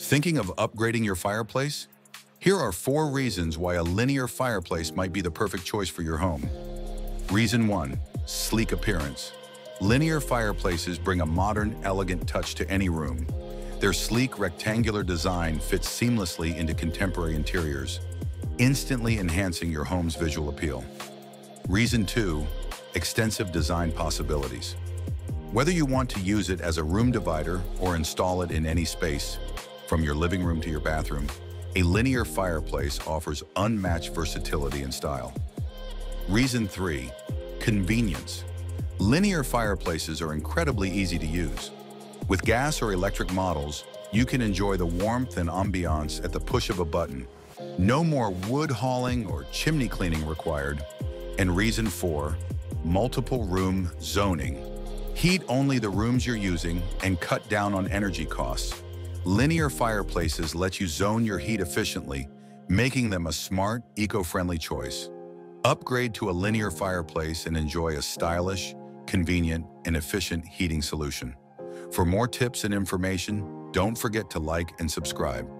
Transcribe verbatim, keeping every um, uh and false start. Thinking of upgrading your fireplace? Here are four reasons why a linear fireplace might be the perfect choice for your home. Reason one, sleek appearance. Linear fireplaces bring a modern, elegant touch to any room. Their sleek, rectangular design fits seamlessly into contemporary interiors, instantly enhancing your home's visual appeal. Reason two, extensive design possibilities. Whether you want to use it as a room divider or install it in any space, from your living room to your bathroom, a linear fireplace offers unmatched versatility and style. Reason three, convenience. Linear fireplaces are incredibly easy to use. With gas or electric models, you can enjoy the warmth and ambiance at the push of a button. No more wood hauling or chimney cleaning required. And reason four, multiple room zoning. Heat only the rooms you're using and cut down on energy costs. Linear fireplaces let you zone your heat efficiently, making them a smart, eco-friendly choice. Upgrade to a linear fireplace and enjoy a stylish, convenient, and efficient heating solution. For more tips and information, don't forget to like and subscribe.